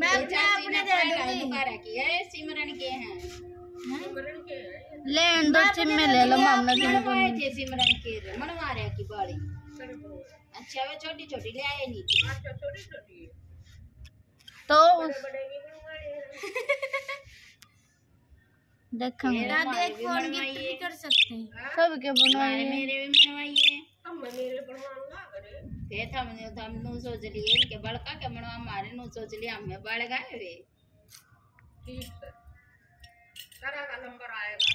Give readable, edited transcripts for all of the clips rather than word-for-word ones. मैं अपने अपने की है सिमरन के हैं ले में ले लो मामला सिमरन के मनवा रहे की बाड़ी अच्छा वे छोटी छोटी ले आए नीचे छोटी छोटी तो देखो देख फोन गिफ्ट भी कर सकते हैं सबके बनवाए मेरे भी बनवाइए हम मेरे बनवाऊंगा करे थे हम नो सोच लिए के बड़का के बनवा हमारे नो सोच लिए हमें बढ़ गए रे ठीक करा का नंबर आएगा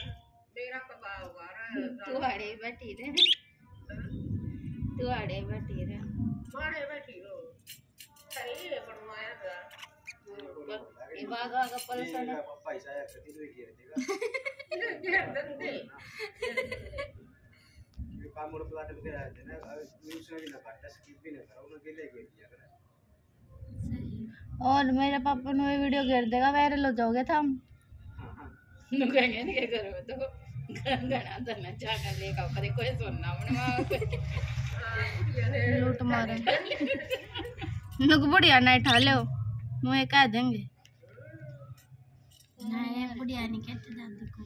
मेरा कब आएगा तू आड़े बैठी रे तू आड़े बैठी रे मारे बैठी हो सही है बनवाया था ये बागा का परेशान पैसा या कति दो घेर देगा घेर दंदे ये काम और प्लाट में कराए थे ना न्यूज़ में भी ना काट स्किप भी ना करो उन्होंने ले घेर दिया करा और मेरे पापा ने वीडियो घेर देगा वायरल हो जाओगे तुम नु कहेंगे नहीं करो तो गंगाना धरना जाकर लेगा करे कोई सुनना उन्होंने लूट मारे नुक बढ़िया ना ठा लो मुँह कह देंगे बुढ़िया नहीं कहते दादी को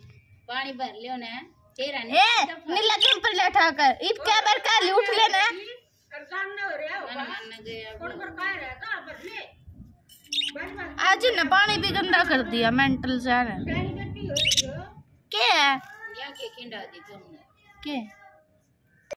पानी भर लियो ना तेरा नीला कैंपर लेटा कर इब क्या बार का लूट लेना करजान न हो रहा हो मानना गया कौन पर का रहा था पर ले आज ना पानी भी गंदा कर दिया मेंटल जान क्या है क्या के किंडा दी तुमने क्या